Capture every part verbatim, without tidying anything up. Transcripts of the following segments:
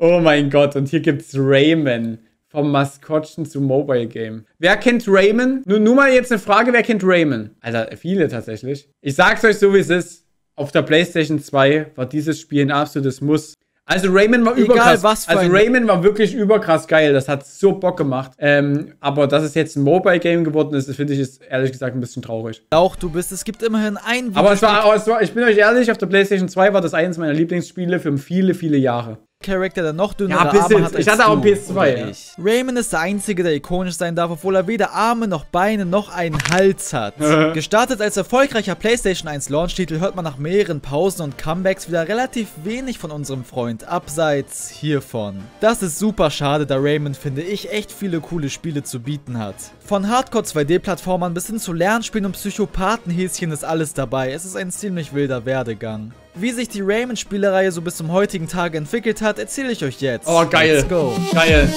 Oh mein Gott, und hier gibt's Rayman. Vom Maskottchen zum Mobile Game. Wer kennt Rayman? Nur, nur mal jetzt eine Frage, wer kennt Rayman? Alter, viele tatsächlich. Ich sag's euch so, wie es ist. Auf der Playstation zwei war dieses Spiel ein absolutes Muss. Also Rayman war überkrass. Egal, was für also Rayman war wirklich überkrass geil. Das hat so Bock gemacht. Ähm, aber dass es jetzt ein Mobile Game geworden ist, das finde ich ist ehrlich gesagt ein bisschen traurig. Auch du bist, es gibt immerhin ein... Aber es war, es war, ich bin euch ehrlich, auf der Playstation zwei war das eines meiner Lieblingsspiele für viele, viele Jahre. Charakter, der noch dünner ja, Arme hat. Ich hatte auch P S zwei. Ja. Rayman ist der Einzige, der ikonisch sein darf, obwohl er weder Arme noch Beine noch einen Hals hat. Gestartet als erfolgreicher PlayStation eins Launch-Titel, hört man nach mehreren Pausen und Comebacks wieder relativ wenig von unserem Freund, abseits hiervon. Das ist super schade, da Rayman, finde ich, echt viele coole Spiele zu bieten hat. Von Hardcore zwei D Plattformern bis hin zu Lernspielen und Psychopathenhäschen ist alles dabei. Es ist ein ziemlich wilder Werdegang. Wie sich die Rayman-Spielereihe so bis zum heutigen Tag entwickelt hat, erzähle ich euch jetzt. Oh, geil. Let's go. Geil.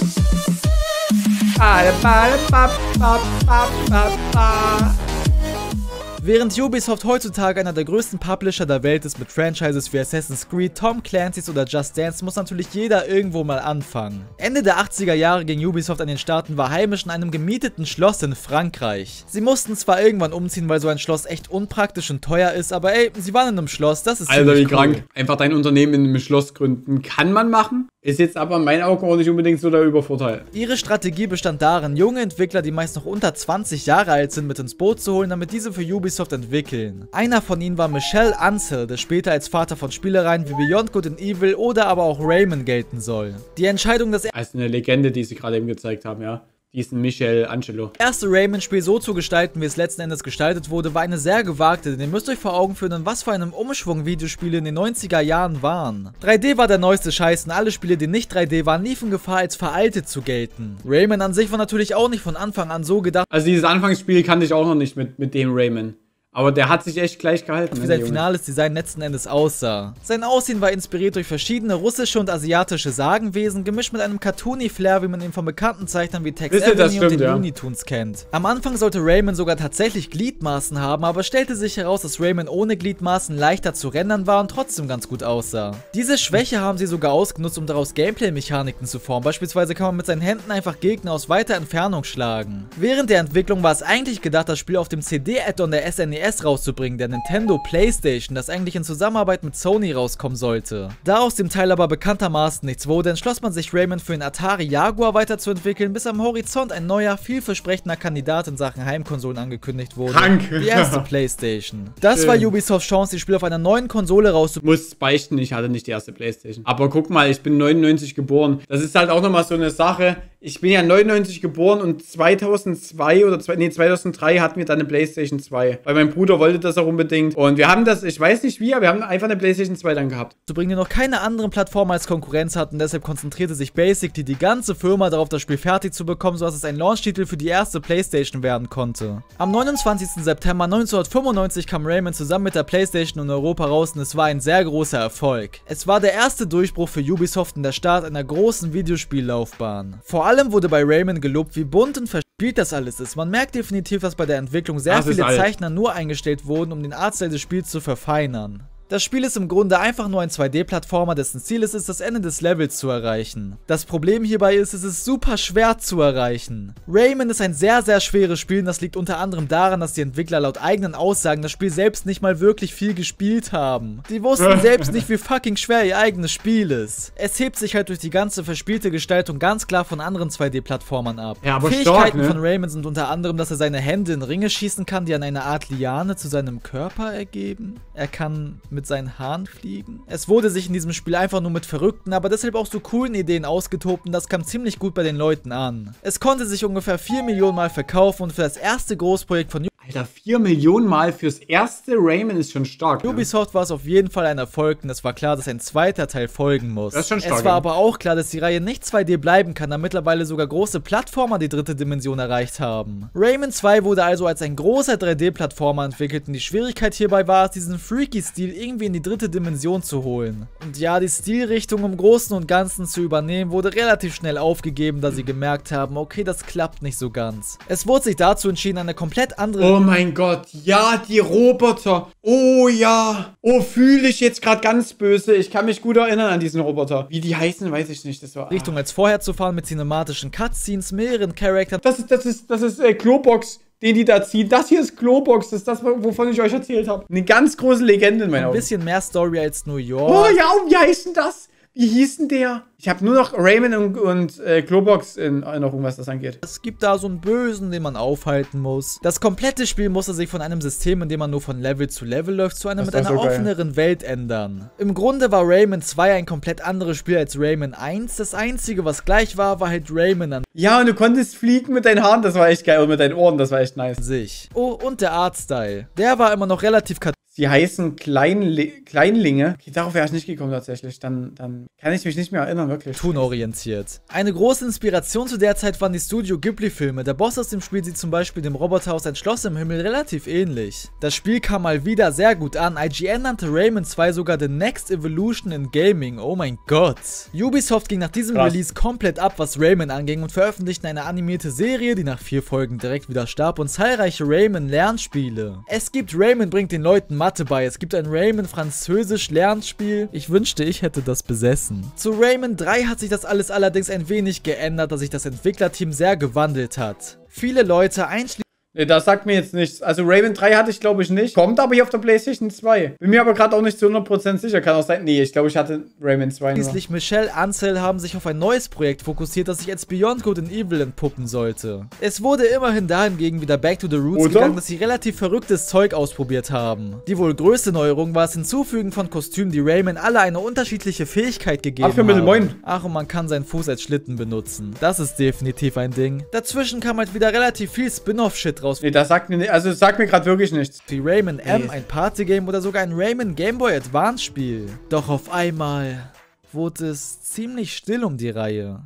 Während Ubisoft heutzutage einer der größten Publisher der Welt ist mit Franchises wie Assassin's Creed, Tom Clancy's oder Just Dance, muss natürlich jeder irgendwo mal anfangen. Ende der achtziger Jahre ging Ubisoft an den Start und war heimisch in einem gemieteten Schloss in Frankreich. Sie mussten zwar irgendwann umziehen, weil so ein Schloss echt unpraktisch und teuer ist, aber ey, sie waren in einem Schloss, das ist ziemlich cool. Alter, wie krank. Einfach dein Unternehmen in einem Schloss gründen, kann man machen. Ist jetzt aber in meinen Augen auch nicht unbedingt so der Übervorteil. Ihre Strategie bestand darin, junge Entwickler, die meist noch unter zwanzig Jahre alt sind, mit ins Boot zu holen, damit diese für Ubisoft entwickeln. Einer von ihnen war Michel Ancel, der später als Vater von Spielereien wie Beyond Good and Evil oder aber auch Rayman gelten soll. Die Entscheidung, dass er... Also eine Legende, die sie gerade eben gezeigt haben, ja. Diesen Michel Ancelo. Das erste Rayman-Spiel so zu gestalten, wie es letzten Endes gestaltet wurde, war eine sehr gewagte, denn ihr müsst euch vor Augen führen, was für einem Umschwung Videospiele in den neunziger Jahren waren. drei D war der neueste Scheiß und alle Spiele, die nicht drei D waren, liefen Gefahr, als veraltet zu gelten. Rayman an sich war natürlich auch nicht von Anfang an so gedacht. Also dieses Anfangsspiel kannte ich auch noch nicht mit, mit dem Rayman. Aber der hat sich echt gleich gehalten. Wie sein finales Design letzten Endes aussah. Sein Aussehen war inspiriert durch verschiedene russische und asiatische Sagenwesen, gemischt mit einem Cartoony-Flair, wie man ihn von bekannten Zeichnern wie Tex Avery und den Looney Tunes kennt. Am Anfang sollte Rayman sogar tatsächlich Gliedmaßen haben, aber stellte sich heraus, dass Rayman ohne Gliedmaßen leichter zu rendern war und trotzdem ganz gut aussah. Diese Schwäche haben sie sogar ausgenutzt, um daraus Gameplay-Mechaniken zu formen. Beispielsweise kann man mit seinen Händen einfach Gegner aus weiter Entfernung schlagen. Während der Entwicklung war es eigentlich gedacht, das Spiel auf dem C D-Add-on der S N E S rauszubringen, der Nintendo Playstation, das eigentlich in Zusammenarbeit mit Sony rauskommen sollte. Da aus dem Teil aber bekanntermaßen nichts wurde, entschloss man sich, Rayman für den Atari Jaguar weiterzuentwickeln, bis am Horizont ein neuer, vielversprechender Kandidat in Sachen Heimkonsolen angekündigt wurde. Krank. Die erste Playstation. Das Schön. war Ubisofts Chance, die Spiele auf einer neuen Konsole rauszubringen. Muss beichten, ich hatte nicht die erste Playstation. Aber guck mal, ich bin neunundneunzig geboren. Das ist halt auch nochmal so eine Sache. Ich bin ja neunundneunzig geboren und zweitausendzwei oder nee, zweitausenddrei hatten wir dann eine Playstation zwei. Weil mein Bruder wollte das auch unbedingt. Und wir haben das, ich weiß nicht wie, aber wir haben einfach eine Playstation zwei dann gehabt. Zu bringen, die noch keine anderen Plattformen als Konkurrenz hatten, deshalb konzentrierte sich Basically die ganze Firma darauf, das Spiel fertig zu bekommen, sodass es ein Launch-Titel für die erste Playstation werden konnte. Am neunundzwanzigsten September neunzehnhundertfünfundneunzig kam Rayman zusammen mit der Playstation in Europa raus und es war ein sehr großer Erfolg. Es war der erste Durchbruch für Ubisoft und der Start einer großen Videospiellaufbahn. Vor allem Vor allem wurde bei Rayman gelobt, wie bunt und verspielt das alles ist. Man merkt definitiv, dass bei der Entwicklung sehr das viele Zeichner nur eingestellt wurden, um den Artstyle des Spiels zu verfeinern. Das Spiel ist im Grunde einfach nur ein zwei D Plattformer, dessen Ziel es ist, das Ende des Levels zu erreichen. Das Problem hierbei ist, es ist super schwer zu erreichen. Rayman ist ein sehr, sehr schweres Spiel und das liegt unter anderem daran, dass die Entwickler laut eigenen Aussagen das Spiel selbst nicht mal wirklich viel gespielt haben. Die wussten selbst nicht, wie fucking schwer ihr eigenes Spiel ist. Es hebt sich halt durch die ganze verspielte Gestaltung ganz klar von anderen zwei D Plattformern ab. Ja, aber Fähigkeiten stark, ne? von Rayman sind unter anderem, dass er seine Hände in Ringe schießen kann, die an eine Art Liane zu seinem Körper ergeben. Er kann mit Mit seinen Haaren fliegen. Es wurde sich in diesem Spiel einfach nur mit verrückten, aber deshalb auch so coolen Ideen ausgetobt und das kam ziemlich gut bei den Leuten an. Es konnte sich ungefähr vier Millionen Mal verkaufen und für das erste Großprojekt von Alter, vier Millionen Mal fürs erste Rayman ist schon stark. Ubisoft war es auf jeden Fall ein Erfolg und es war klar, dass ein zweiter Teil folgen muss. Das ist schon stark. Es war aber auch klar, dass die Reihe nicht zwei D bleiben kann, da mittlerweile sogar große Plattformer die dritte Dimension erreicht haben. Rayman zwei wurde also als ein großer drei D Plattformer entwickelt und die Schwierigkeit hierbei war es, diesen Freaky-Stil irgendwie in die dritte Dimension zu holen. Und ja, die Stilrichtung im Großen und Ganzen zu übernehmen, wurde relativ schnell aufgegeben, da sie gemerkt haben, okay, das klappt nicht so ganz. Es wurde sich dazu entschieden, eine komplett andere... Oh mein Gott. Ja, die Roboter. Oh ja. Oh, fühle ich jetzt gerade ganz böse. Ich kann mich gut erinnern an diesen Roboter. Wie die heißen, weiß ich nicht. Das war Richtung ah. als vorher zu fahren mit cinematischen Cutscenes, mehreren Charakteren. Das ist, das ist, das ist äh, Globox, den die da ziehen. Das hier ist Globox, das ist das, wovon ich euch erzählt habe. Eine ganz große Legende in meinen Augen. Ein bisschen mehr Story als New York. Oh ja, und wie heißt denn das? Wie hieß denn der? Ich habe nur noch Rayman und, und äh, Globox in Erinnerung, was das angeht. Es gibt da so einen Bösen, den man aufhalten muss. Das komplette Spiel musste sich von einem System, in dem man nur von Level zu Level läuft, zu einem mit einer offeneren Welt ändern. Im Grunde war Rayman zwei ein komplett anderes Spiel als Rayman eins. Das Einzige, was gleich war, war halt Rayman an... Ja, und du konntest fliegen mit deinen Haaren, das war echt geil. Und mit deinen Ohren, das war echt nice. Sich. Oh, und der Artstyle. Der war immer noch relativ... Sie heißen Kleinli Kleinlinge. Okay, darauf wäre ich nicht gekommen tatsächlich. Dann, dann kann ich mich nicht mehr erinnern, wirklich. Tunorientiert. Eine große Inspiration zu der Zeit waren die Studio Ghibli-Filme. Der Boss aus dem Spiel sieht zum Beispiel dem Roboter aus Ein Schloss im Himmel relativ ähnlich. Das Spiel kam mal wieder sehr gut an. I G N nannte Rayman zwei sogar The Next Evolution in Gaming. Oh mein Gott. Ubisoft ging nach diesem Krass. Release komplett ab, was Rayman anging und veröffentlichten eine animierte Serie, die nach vier Folgen direkt wieder starb und zahlreiche Rayman-Lernspiele. Es gibt Rayman bringt den Leuten Mathe bei. Es gibt ein Rayman-Französisch-Lernspiel. Ich wünschte, ich hätte das besessen. Zu Rayman drei hat sich das alles allerdings ein wenig geändert, da sich das Entwicklerteam sehr gewandelt hat. Viele Leute einschließlich... Ne, das sagt mir jetzt nichts. Also Rayman drei hatte ich, glaube ich, nicht. Kommt aber hier auf der Playstation zwei. Bin mir aber gerade auch nicht zu hundert Prozent sicher. Kann auch sein... Nee, ich glaube, ich hatte Rayman zwei nur. Schließlich Michel Ancel haben sich auf ein neues Projekt fokussiert, das sich als Beyond Good and Evil entpuppen sollte. Es wurde immerhin dahingegen wieder back to the roots Oder? gegangen, dass sie relativ verrücktes Zeug ausprobiert haben. Die wohl größte Neuerung war das Hinzufügen von Kostümen, die Rayman alle eine unterschiedliche Fähigkeit gegeben Ach, für haben. Moin. Ach, und man kann seinen Fuß als Schlitten benutzen. Das ist definitiv ein Ding. Dazwischen kam halt wieder relativ viel Spin-Off-Shit raus. Nee, das sagt mir nicht, also das sagt mir gerade wirklich nichts. Wie Rayman M, ein Partygame oder sogar ein Rayman Game Boy Advance Spiel. Doch auf einmal wurde es ziemlich still um die Reihe.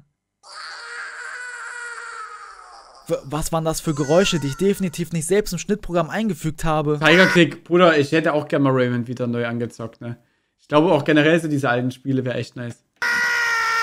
Was waren das für Geräusche, die ich definitiv nicht selbst im Schnittprogramm eingefügt habe? Tigerkrieg, Bruder, ich hätte auch gerne mal Rayman wieder neu angezockt, ne? Ich glaube auch generell so diese alten Spiele wäre echt nice.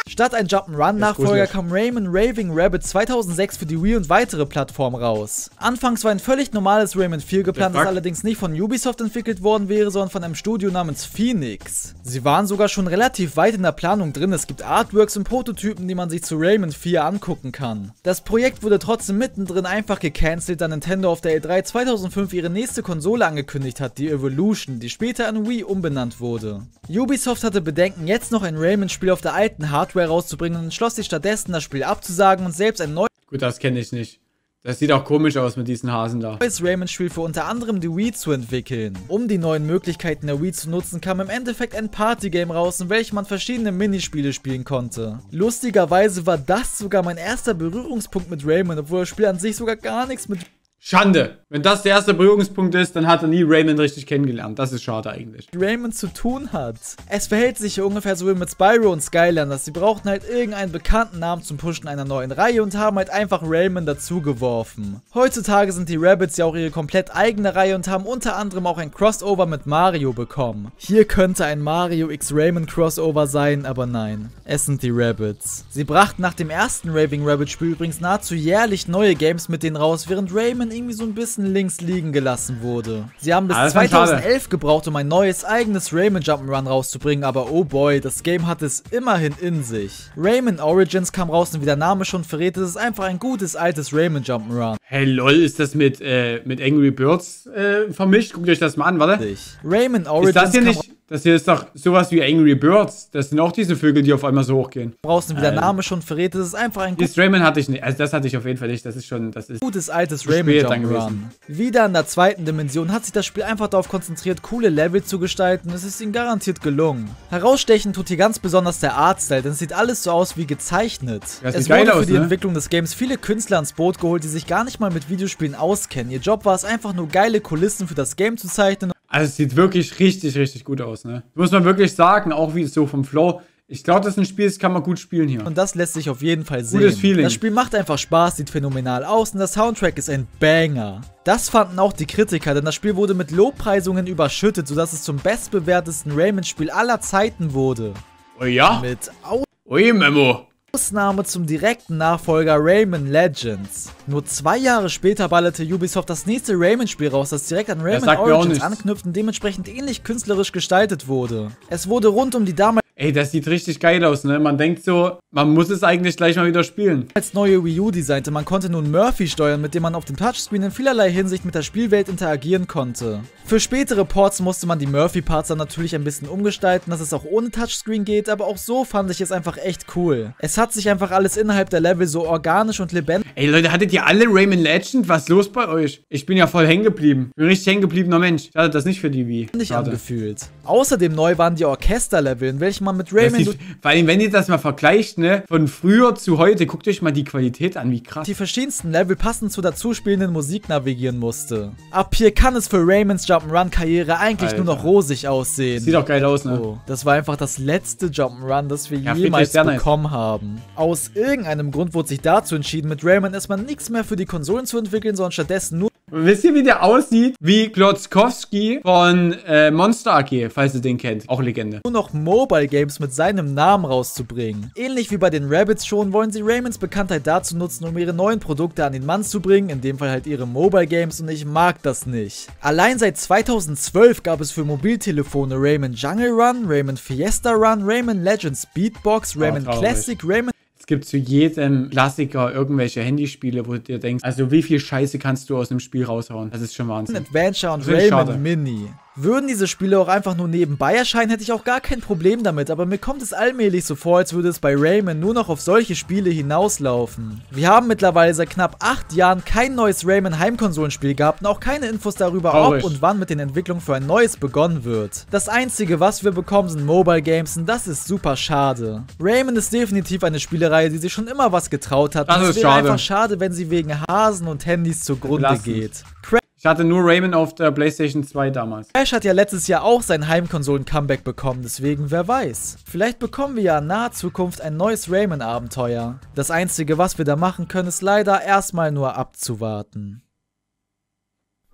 Statt ein Jump'n'Run-Nachfolger kam Rayman Raving Rabbids zweitausendsechs für die Wii und weitere Plattformen raus. Anfangs war ein völlig normales Rayman vier geplant, das allerdings nicht von Ubisoft entwickelt worden wäre, sondern von einem Studio namens Phoenix. Sie waren sogar schon relativ weit in der Planung drin, es gibt Artworks und Prototypen, die man sich zu Rayman vier angucken kann. Das Projekt wurde trotzdem mittendrin einfach gecancelt, da Nintendo auf der E drei zweitausendfünf ihre nächste Konsole angekündigt hat, die Evolution, die später in Wii umbenannt wurde. Ubisoft hatte Bedenken, jetzt noch ein Rayman-Spiel auf der alten Hardware rauszubringen und entschloss sich stattdessen, das Spiel abzusagen und selbst ein neues... Gut, das kenne ich nicht. Das sieht auch komisch aus mit diesen Hasen da. ...neues Rayman-Spiel für unter anderem die Wii zu entwickeln. Um die neuen Möglichkeiten der Wii zu nutzen, kam im Endeffekt ein Partygame raus, in welchem man verschiedene Minispiele spielen konnte. Lustigerweise war das sogar mein erster Berührungspunkt mit Rayman, obwohl das Spiel an sich sogar gar nichts mit... Schande! Wenn das der erste Berührungspunkt ist, dann hat er nie Rayman richtig kennengelernt. Das ist schade eigentlich. Rayman zu tun hat. Es verhält sich hier ungefähr so wie mit Spyro und Skylanders. Sie brauchten halt irgendeinen bekannten Namen zum Pushen einer neuen Reihe und haben halt einfach Rayman dazugeworfen. Heutzutage sind die Rabbids ja auch ihre komplett eigene Reihe und haben unter anderem auch ein Crossover mit Mario bekommen. Hier könnte ein Mario x Rayman Crossover sein, aber nein. Es sind die Rabbids. Sie brachten nach dem ersten Raving Rabbids Spiel übrigens nahezu jährlich neue Games mit denen raus, während Rayman irgendwie so ein bisschen links liegen gelassen wurde. Sie haben bis ah, zweitausendelf gebraucht, um ein neues, eigenes Rayman Jump'n'Run rauszubringen, aber oh boy, das Game hat es immerhin in sich. Rayman Origins kam raus und wie der Name schon verrät, es ist einfach ein gutes, altes Rayman Jump'n'Run. Hey lol, ist das mit, äh, mit Angry Birds äh, vermischt? Guckt euch das mal an, warte. Rayman Origins ist das hier nicht... Das hier ist doch sowas wie Angry Birds. Das sind auch diese Vögel, die auf einmal so hochgehen. Draußen, wie der Name schon verrät, das ist einfach ein gutes... Rayman hatte ich nicht. Also das hatte ich auf jeden Fall nicht. Das ist schon... Das ist gutes altes Rayman Jump'n'Run. Wieder in der zweiten Dimension hat sich das Spiel einfach darauf konzentriert, coole Level zu gestalten. Es ist ihnen garantiert gelungen. Herausstechen tut hier ganz besonders der Artstyle, denn es sieht alles so aus wie gezeichnet. Das es wurde für aus, die ne? Entwicklung des Games viele Künstler ins Boot geholt, die sich gar nicht mal mit Videospielen auskennen. Ihr Job war es einfach nur, geile Kulissen für das Game zu zeichnen. Also es sieht wirklich richtig, richtig gut aus, ne? Muss man wirklich sagen, auch wie es so vom Flow... Ich glaube, das ist ein Spiel, das kann man gut spielen hier. Und das lässt sich auf jeden Fall sehen. Gutes Feeling. Das Spiel macht einfach Spaß, sieht phänomenal aus und der Soundtrack ist ein Banger. Das fanden auch die Kritiker, denn das Spiel wurde mit Lobpreisungen überschüttet, sodass es zum bestbewertesten Rayman-Spiel aller Zeiten wurde. Oh ja? Mit Au... Ui, Memo. Ausnahme zum direkten Nachfolger Rayman Legends. Nur zwei Jahre später ballerte Ubisoft das nächste Rayman-Spiel raus, das direkt an Rayman Origins anknüpft und dementsprechend ähnlich künstlerisch gestaltet wurde. Es wurde rund um die damalige... Ey, das sieht richtig geil aus, ne? Man denkt so, man muss es eigentlich gleich mal wieder spielen. Als neue Wii U designte, man konnte nun Murphy steuern, mit dem man auf dem Touchscreen in vielerlei Hinsicht mit der Spielwelt interagieren konnte. Für spätere Ports musste man die Murphy-Parts dann natürlich ein bisschen umgestalten, dass es auch ohne Touchscreen geht, aber auch so fand ich es einfach echt cool. Es hat sich einfach alles innerhalb der Level so organisch und lebendig... Ey Leute, hattet ihr alle Rayman Legend? Was ist los bei euch? Ich bin ja voll hängen geblieben. Bin richtig hängen gebliebener Mensch. Ich hatte das nicht für die Wii. Nicht angefühlt. Außerdem neu waren die Orchesterlevel, in welchen man mit Rayman... Vor allem, wenn ihr das mal vergleicht, ne, von früher zu heute, guckt euch mal die Qualität an, wie krass. Die verschiedensten Level passend zur dazuspielenden Musik navigieren musste. Ab hier kann es für Raymans Jump'n'Run-Karriere eigentlich Alter. nur noch rosig aussehen. Sieht doch geil aus, ne? Oh, das war einfach das letzte Jump'n'Run, das wir ja, jemals bekommen nice. haben. Aus irgendeinem Grund wurde sich dazu entschieden, mit Rayman erstmal nichts mehr für die Konsolen zu entwickeln, sondern stattdessen nur... Wisst ihr, wie der aussieht? Wie Klotzkowski von äh, Monster A G, falls ihr den kennt. Auch Legende. Nur noch Mobile Games mit seinem Namen rauszubringen. Ähnlich wie bei den Rabbids schon, wollen sie Raymans Bekanntheit dazu nutzen, um ihre neuen Produkte an den Mann zu bringen. In dem Fall halt ihre Mobile Games, und ich mag das nicht. Allein seit zweitausendzwölf gab es für Mobiltelefone Rayman Jungle Run, Rayman Fiesta Run, Rayman Legends Beatbox, Rayman oh, Classic, Rayman... Es gibt zu jedem Klassiker irgendwelche Handyspiele, wo du dir denkst, also wie viel Scheiße kannst du aus einem Spiel raushauen? Das ist schon Wahnsinn. Adventure und Rayman schade. Mini. Würden diese Spiele auch einfach nur nebenbei erscheinen, hätte ich auch gar kein Problem damit, aber mir kommt es allmählich so vor, als würde es bei Rayman nur noch auf solche Spiele hinauslaufen. Wir haben mittlerweile seit knapp acht Jahren kein neues Rayman Heimkonsolenspiel gehabt und auch keine Infos darüber, Traurig. ob und wann mit den Entwicklungen für ein neues begonnen wird. Das einzige, was wir bekommen, sind Mobile Games, und das ist super schade. Rayman ist definitiv eine Spielereihe, die sich schon immer was getraut hat, das und es wäre schade. einfach schade, wenn sie wegen Hasen und Handys zugrunde Lassen. geht. Crash Ich hatte nur Rayman auf der Playstation zwei damals. Crash hat ja letztes Jahr auch sein Heimkonsolen-Comeback bekommen, deswegen wer weiß. Vielleicht bekommen wir ja in naher Zukunft ein neues Rayman-Abenteuer. Das einzige, was wir da machen können, ist leider erstmal nur abzuwarten.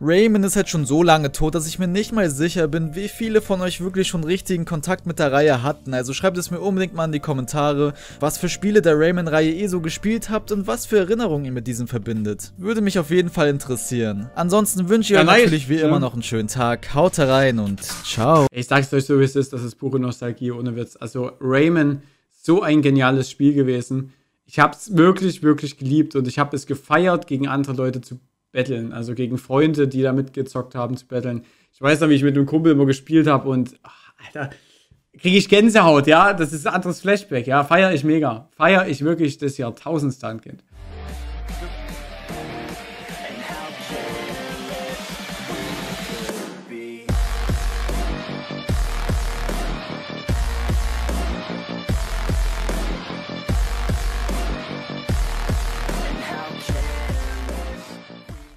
Rayman ist halt schon so lange tot, dass ich mir nicht mal sicher bin, wie viele von euch wirklich schon richtigen Kontakt mit der Reihe hatten. Also schreibt es mir unbedingt mal in die Kommentare, was für Spiele der Rayman-Reihe ihr so gespielt habt und was für Erinnerungen ihr mit diesem verbindet. Würde mich auf jeden Fall interessieren. Ansonsten wünsche ich ja, euch nein, natürlich wie ja. immer noch einen schönen Tag. Haut rein und ciao. Ich sag's euch so, wie es ist, das ist pure Nostalgie, ohne Witz. Also Rayman, so ein geniales Spiel gewesen. Ich hab's wirklich, wirklich geliebt und ich habe es gefeiert, gegen andere Leute zu battlen, also gegen Freunde, die da mitgezockt haben, zu battlen. Ich weiß noch, wie ich mit einem Kumpel immer gespielt habe und, ach, Alter, kriege ich Gänsehaut, ja? Das ist ein anderes Flashback, ja? Feier ich mega. Feier ich wirklich das Jahrtausendstand, Kind.